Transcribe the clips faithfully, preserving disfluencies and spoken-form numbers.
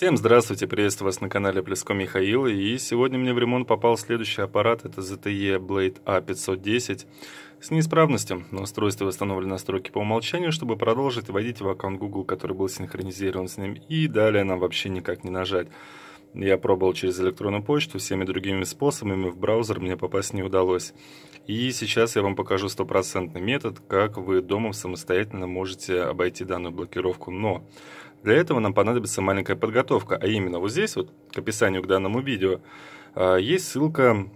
Всем здравствуйте, приветствую вас на канале Плюско Михаил, и сегодня мне в ремонт попал следующий аппарат, это зет тэ е Blade а пятьсот десять с неисправностью. На устройстве восстановлены настройки по умолчанию, чтобы продолжить, вводить в аккаунт Google, который был синхронизирован с ним, и далее нам вообще никак не нажать. Я пробовал через электронную почту, всеми другими способами, в браузер мне попасть не удалось. И сейчас я вам покажу стопроцентный метод, как вы дома самостоятельно можете обойти данную блокировку, но... Для этого нам понадобится маленькая подготовка, а именно вот здесь вот, к описанию к данному видео, есть ссылка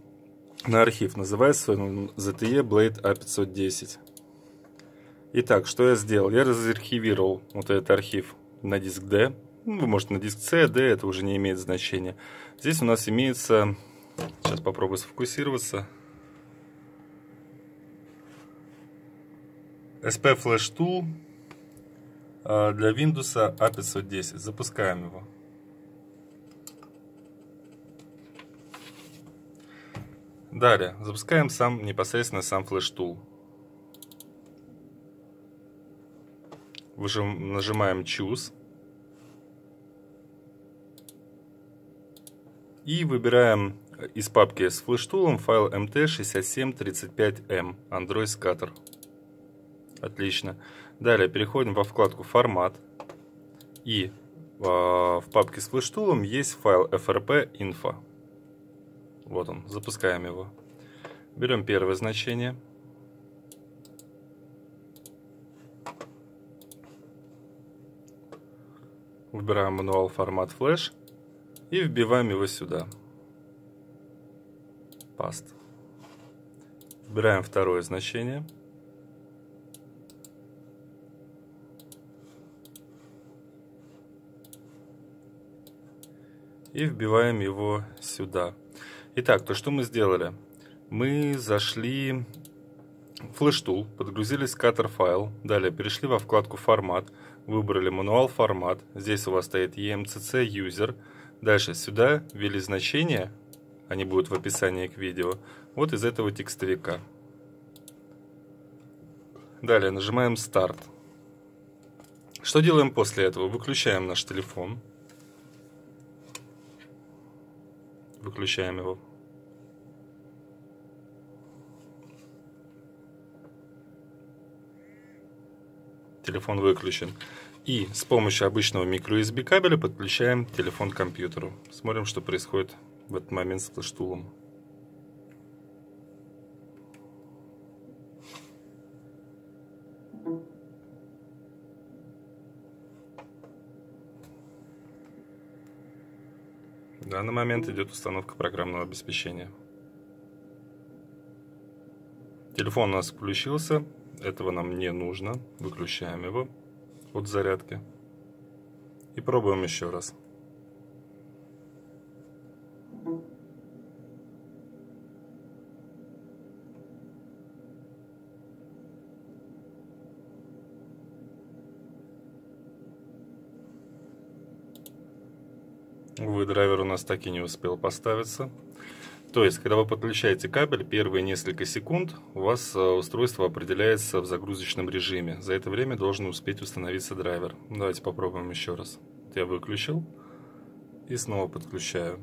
на архив, называется зет тэ е Blade а пятьсот десять. Итак, что я сделал? Я разархивировал вот этот архив на диск D, ну, вы можете на диск C, D, это уже не имеет значения. Здесь у нас имеется, сейчас попробую сфокусироваться, эс пи Flash Tool. Для Windows а пятьсот десять. Запускаем его. Далее запускаем сам непосредственно сам флеш-тул. Нажимаем Choose. И выбираем из папки с флеш-тулом файл эм тэ шестьдесят семь тридцать пять эм Android Scatter. Отлично. Далее переходим во вкладку «Формат». И э, в папке с флештулом есть файл эф эр пи точка инфо. Вот он. Запускаем его. Берем первое значение. Выбираем мануал формат флеш. И вбиваем его сюда. Паст. Выбираем второе значение. И вбиваем его сюда. Итак, то что мы сделали? Мы зашли в флеш-тул, подгрузили скаттер файл, далее перешли во вкладку «Формат», выбрали «Мануал формат», здесь у вас стоит и эм си си User, дальше сюда ввели значения, они будут в описании к видео, вот из этого текстовика. Далее нажимаем «Старт». Что делаем после этого? Выключаем наш телефон. Выключаем его. Телефон выключен. И с помощью обычного микро ю эс би кабеля подключаем телефон к компьютеру. Смотрим, что происходит в этот момент с флештулом. В данный момент идет установка программного обеспечения. Телефон у нас включился, этого нам не нужно. Выключаем его от зарядки. И пробуем еще раз. Увы, драйвер у нас так и не успел поставиться. То есть, когда вы подключаете кабель, первые несколько секунд у вас устройство определяется в загрузочном режиме. За это время должен успеть установиться драйвер. Давайте попробуем еще раз. Я выключил и снова подключаю.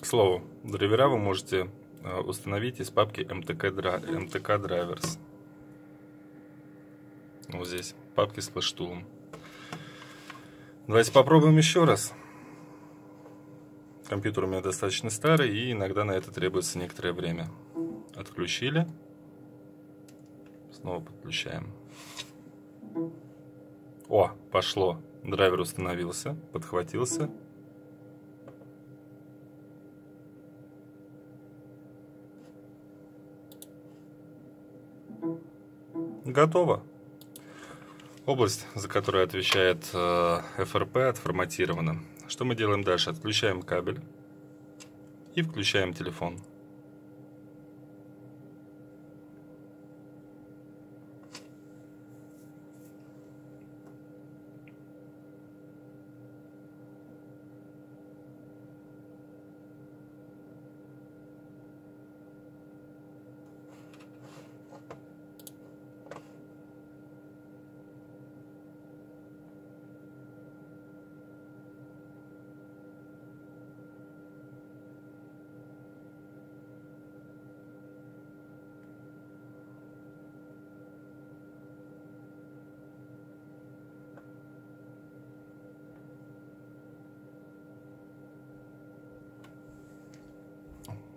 К слову, драйвера вы можете установить из папки эм тэ ка-drivers. Вот здесь, папки с флештулом. Давайте попробуем еще раз. Компьютер у меня достаточно старый, и иногда на это требуется некоторое время. Отключили. Снова подключаем. О, пошло. Драйвер установился, подхватился. Готово. Область, за которую отвечает эф эр пэ, отформатирована. Что мы делаем дальше? Отключаем кабель и включаем телефон.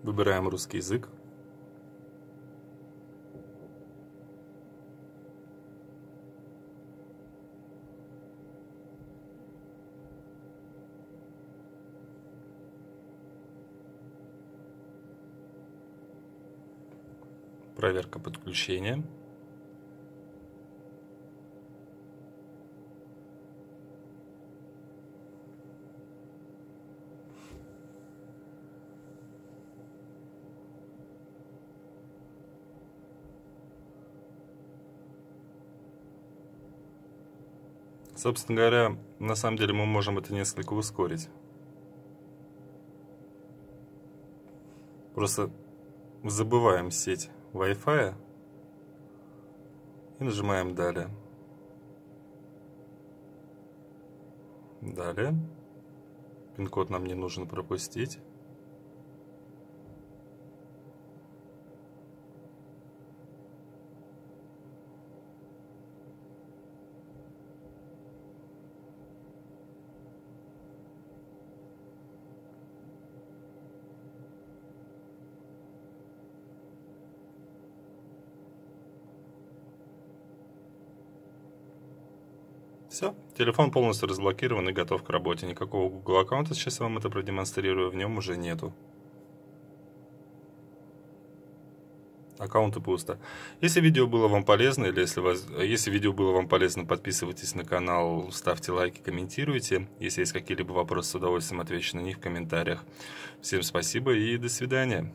Выбираем русский язык. Проверка подключения. Собственно говоря, на самом деле мы можем это несколько ускорить. Просто забываем сеть Wi-Fi и нажимаем далее. Далее. Пин-код нам не нужно пропустить. Все, телефон полностью разблокирован и готов к работе. Никакого Google аккаунта, сейчас я вам это продемонстрирую, в нем уже нету. Аккаунта пусто. Если видео было вам полезно, или если, вас, если видео было вам полезно, подписывайтесь на канал, ставьте лайки, комментируйте. Если есть какие-либо вопросы, с удовольствием отвечу на них в комментариях. Всем спасибо и до свидания.